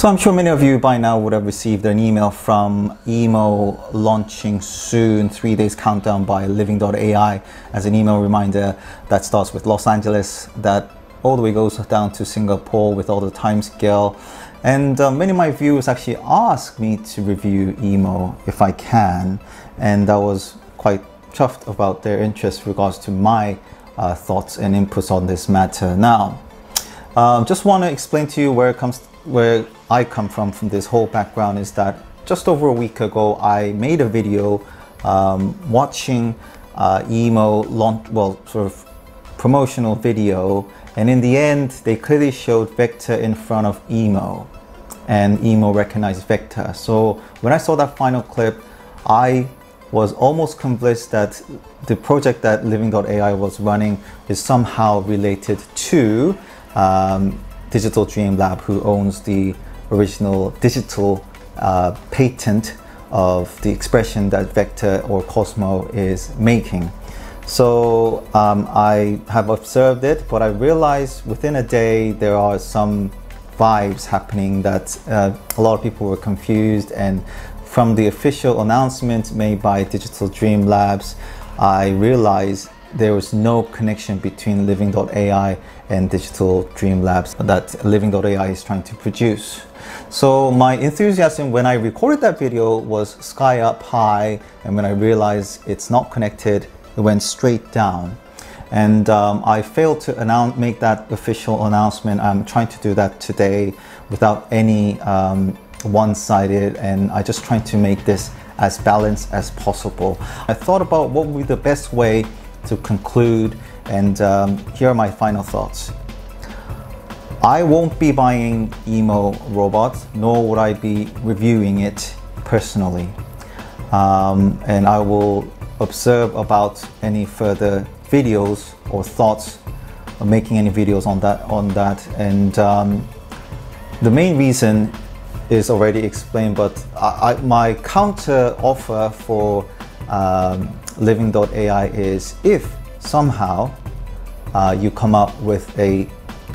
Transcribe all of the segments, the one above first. So I'm sure many of you by now would have received an email from Emo launching soon, 3 days countdown by living.ai, as an email reminder that starts with Los Angeles, that all the way goes down to Singapore with all the time scale. And many of my viewers actually asked me to review Emo if I can, and I was quite chuffed about their interest in regards to my thoughts and inputs on this matter. Now, just want to explain to you where I come from this whole background is that just over a week ago I made a video watching Emo launch, well, sort of promotional video, and in the end they clearly showed Vector in front of Emo, and Emo recognized Vector. So when I saw that final clip, I was almost convinced that the project that living.ai was running is somehow related to Digital Dream Lab, who owns the original digital patent of the expression that Vector or Cozmo is making. So I have observed it, but I realized within a day there are some vibes happening that a lot of people were confused. And from the official announcement made by Digital Dream Labs, I realized there was no connection between living.ai and Digital Dream Labs that living.ai is trying to produce. So my enthusiasm when I recorded that video was sky up high, and when I realized it's not connected, it went straight down. And I failed to make that official announcement. I'm trying to do that today without any one-sided, and I just trying to make this as balanced as possible. I thought about what would be the best way to conclude, and here are my final thoughts. I won't be buying Emo robots, nor would I be reviewing it personally, and I will observe about any further videos or thoughts of making any videos on that. And the main reason is already explained, but my counter offer for living.ai is, if somehow you come up with a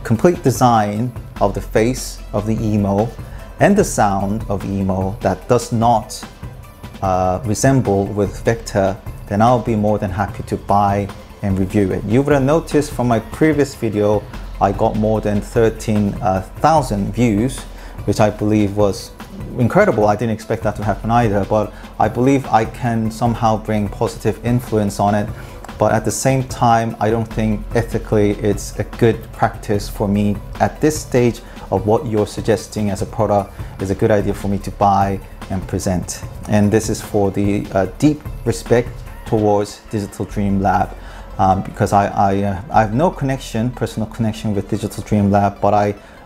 complete design of the face of the Emo and the sound of Emo that does not resemble with Vector, then I'll be more than happy to buy and review it. You would have noticed from my previous video I got more than 13,000 views, which I believe was incredible. I didn't expect that to happen either, but I believe I can somehow bring positive influence on it. But at the same time, I don't think ethically it's a good practice for me at this stage of what you're suggesting as a product is a good idea for me to buy and present. And this is for the deep respect towards Digital Dream Lab, because I have no connection, personal connection with Digital Dream Lab, but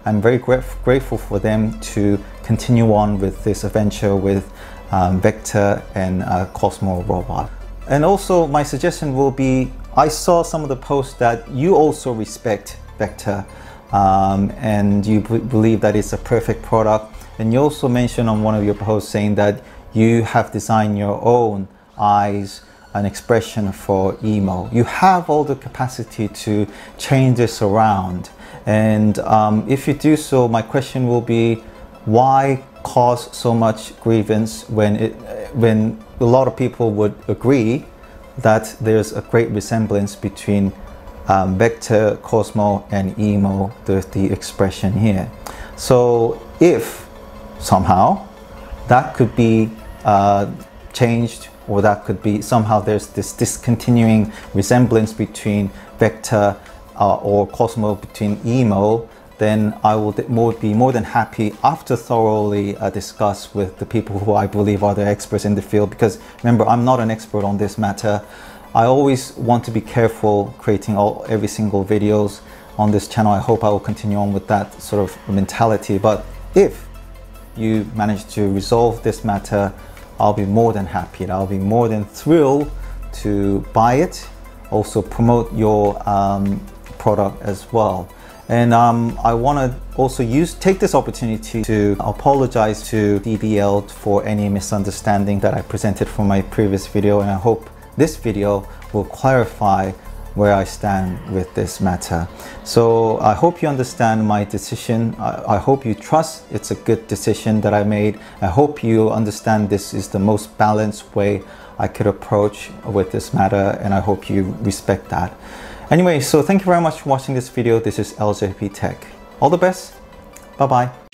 I'm very grateful for them to continue on with this adventure with Vector and Cozmo robot. And also my suggestion will be, I saw some of the posts that you also respect Vector, and you believe that it's a perfect product, and you also mentioned on one of your posts saying that you have designed your own eyes, an expression for Emo. You have all the capacity to change this around, and if you do so, my question will be, why cause so much grievance when a lot of people would agree that there's a great resemblance between Vector, Cozmo and Emo, the expression here. So if somehow that could be changed, or that could be somehow there's this discontinuing resemblance between Vector or Cozmo between Emo, then I will be more than happy after thoroughly discuss with the people who I believe are the experts in the field, because remember, I'm not an expert on this matter. I always want to be careful creating every single videos on this channel. I hope I will continue on with that sort of mentality. But if you manage to resolve this matter, I'll be more than happy, and I'll be more than thrilled to buy it, also promote your product as well. And I want to also take this opportunity to apologize to DDL for any misunderstanding that I presented from my previous video, and I hope this video will clarify where I stand with this matter. So I hope you understand my decision. I hope you trust it's a good decision that I made. I hope you understand this is the most balanced way I could approach with this matter, and I hope you respect that. Anyway, so thank you very much for watching this video. This is LJP Tech. All the best. Bye-bye.